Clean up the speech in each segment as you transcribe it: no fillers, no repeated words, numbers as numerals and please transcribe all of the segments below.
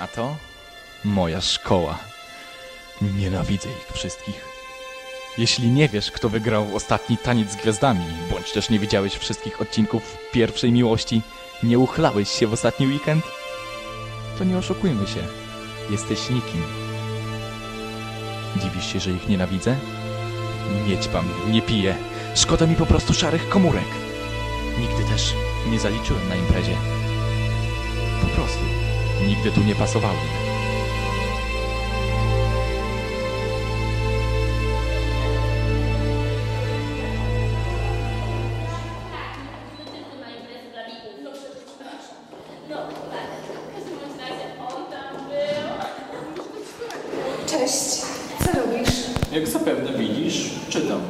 A to moja szkoła. Nienawidzę ich wszystkich. Jeśli nie wiesz, kto wygrał ostatni Taniec z Gwiazdami, bądź też nie widziałeś wszystkich odcinków Pierwszej Miłości, nie uchlałeś się w ostatni weekend, to nie oszukujmy się. Jesteś nikim. Dziwisz się, że ich nienawidzę? Nie ćpam, nie piję. Szkoda mi po prostu szarych komórek. Nigdy też nie zaliczyłem na imprezie. Po prostu. Nigdy tu nie pasowałem. Cześć. Co robisz? Jak zapewne widzisz, czytam.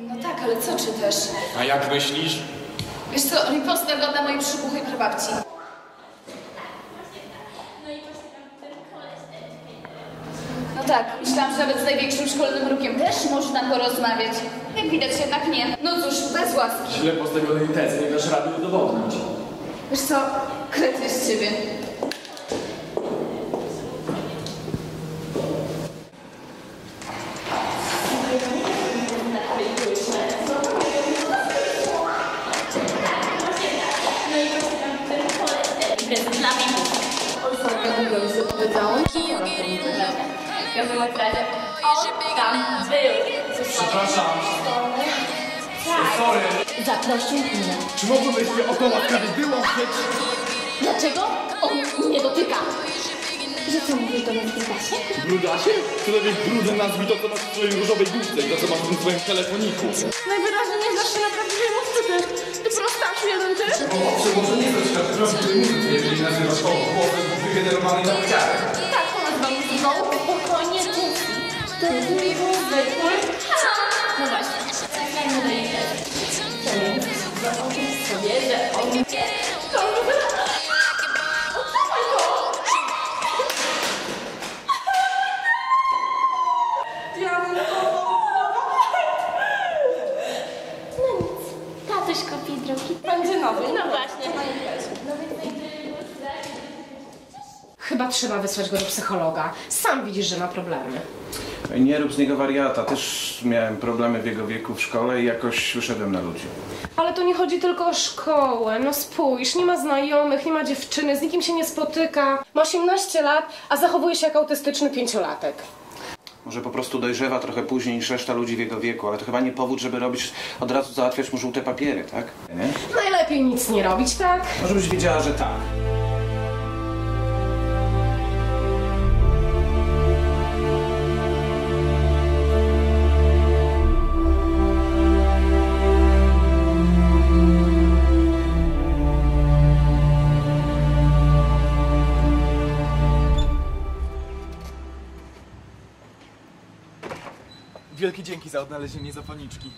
No tak, ale co czytasz? A jak myślisz? Wiesz co, riposta godna mojej przybuchłej prababci. No tak, myślałam, że nawet z największym szkolnym rukiem też można porozmawiać. Jak widać jednak nie. No cóż, bez łaski. Źle postawionej tezy nie dasz rady udowodnić. Wiesz co, kretny z ciebie. Przepraszam. Sorry. Zaprosił mnie. Czy mogłabyś mnie o to łaskawie wyłączyć? Dlaczego? On mnie dotyka. Że co mówisz do mnie w brudasie? Brudasie? Co to jest brudy nazwij to, co masz w twojej różowej główce i to, co masz w tym twoim telefoniku? Najwyraźniej nie znasz się naprawdę wielu wstydy. Ty prostasz jeden, ty? Czy może nie coś tak zrobić, który mówi, jeżeli nazywasz koło głowy, bo wygenerowany na wiarę? Tak, to nazwam znowu, spokojnie mówi. To jest miło, zwykły. No właśnie. Zaoczym sobie, że on... To wygląda... Otrzymaj to! Ja bym no nic. Tatuś kopi drogi. Będzie nowy. No właśnie. Chyba trzeba wysłać go do psychologa. Sam widzisz, że ma problemy. Nie rób z niego wariata. Też miałem problemy w jego wieku w szkole i jakoś wyszedłem na ludzi. Ale to nie chodzi tylko o szkołę. No spójrz, nie ma znajomych, nie ma dziewczyny, z nikim się nie spotyka. Ma 18 lat, a zachowuje się jak autystyczny pięciolatek. Może po prostu dojrzewa trochę później niż reszta ludzi w jego wieku, ale to chyba nie powód, żeby robić od razu załatwiać mu żółte papiery, tak? Nie? Najlepiej nic nie robić, tak? Może byś wiedziała, że tak. Wielkie dzięki za odnalezienie zapalniczki.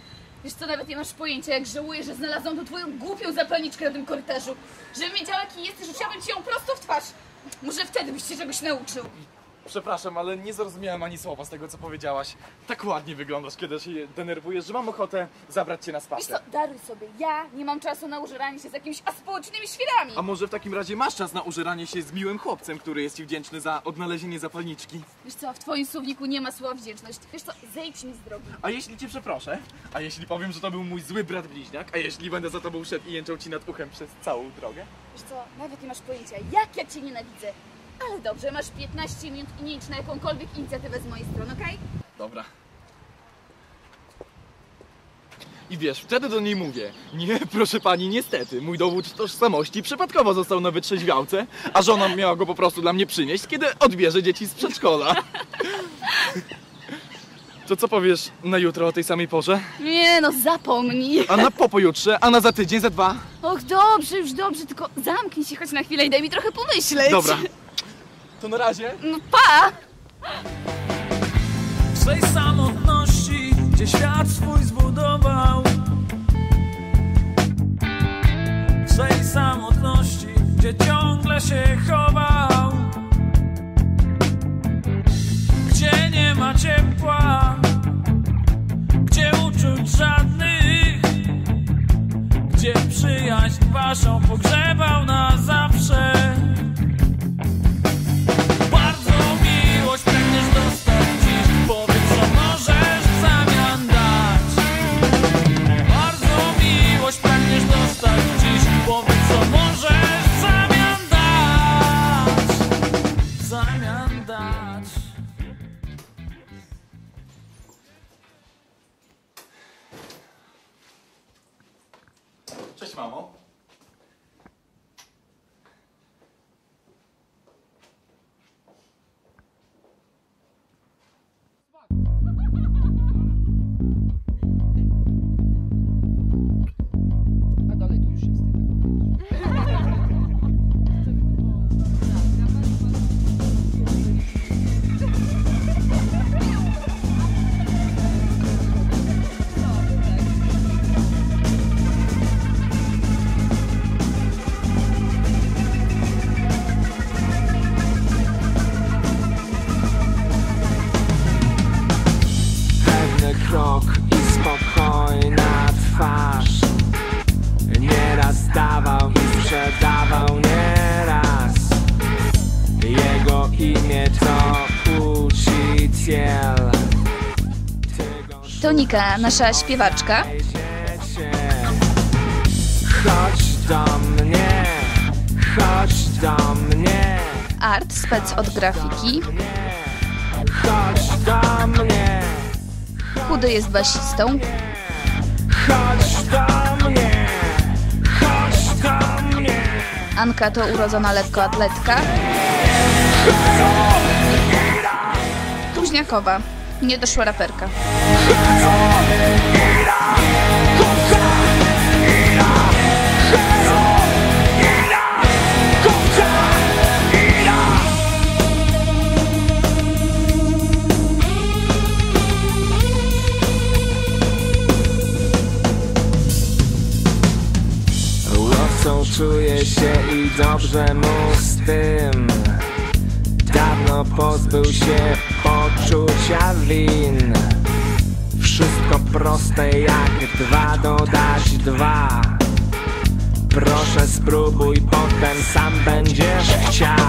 Wiesz co, nawet nie masz pojęcia, jak żałuję, że znalazłam tą twoją głupią zapalniczkę na tym korytarzu. Żebym wiedziała, kim jesteś, rzuciłabym ci ją prosto w twarz. Może wtedy byś się czegoś nauczył. Przepraszam, ale nie zrozumiałem ani słowa z tego, co powiedziałaś. Tak ładnie wyglądasz, kiedy się denerwujesz, że mam ochotę zabrać cię na spacer. Wiesz co, daruj sobie, ja nie mam czasu na użeranie się z jakimiś aspołecznymi świrami. A może w takim razie masz czas na użeranie się z miłym chłopcem, który jest ci wdzięczny za odnalezienie zapalniczki? Wiesz co, w twoim słowniku nie ma słowa wdzięczność. Wiesz co, zejdź mi z drogi. A jeśli cię przeproszę? A jeśli powiem, że to był mój zły brat bliźniak? A jeśli będę za tobą szedł i jęczał ci nad uchem przez całą drogę? Wiesz co, nawet nie masz pojęcia, jak ja cię nienawidzę. Ale dobrze, masz 15 minut i nie licz na jakąkolwiek inicjatywę z mojej strony, okej? Dobra. I wiesz, wtedy do niej mówię. Nie, proszę pani, niestety, mój dowód tożsamości przypadkowo został na wytrzeźwiałce, a żona miała go po prostu dla mnie przynieść, kiedy odbierze dzieci z przedszkola. To co powiesz na jutro o tej samej porze? Nie no, zapomnij. A na popojutrze, a na za tydzień, za dwa? Och, dobrze, już dobrze, tylko zamknij się choć na chwilę i daj mi trochę pomyśleć. Dobra. To na razie. No pa! W swej samotności, gdzie świat swój zbudował, w swej samotności, gdzie ciągle się chował, gdzie nie ma ciepła, gdzie uczuć żadnych, gdzie przyjaźń waszą pogrzebał na zawsze. Sonika, nasza śpiewaczka. Chodź do mnie, chodź do mnie. Art, spec od grafiki. Chodź do mnie. Chudy jest basistą. Chodź do mnie, chodź do mnie. Anka to urodzona lekkoatletka. Kuźniakowa, niedoszła raperka. Czuję się i dobrze mu z tym. Dawno pozbył się poczucia win. Wszystko proste jak 2 dodać 2. Proszę spróbuj, potem sam będziesz chciał.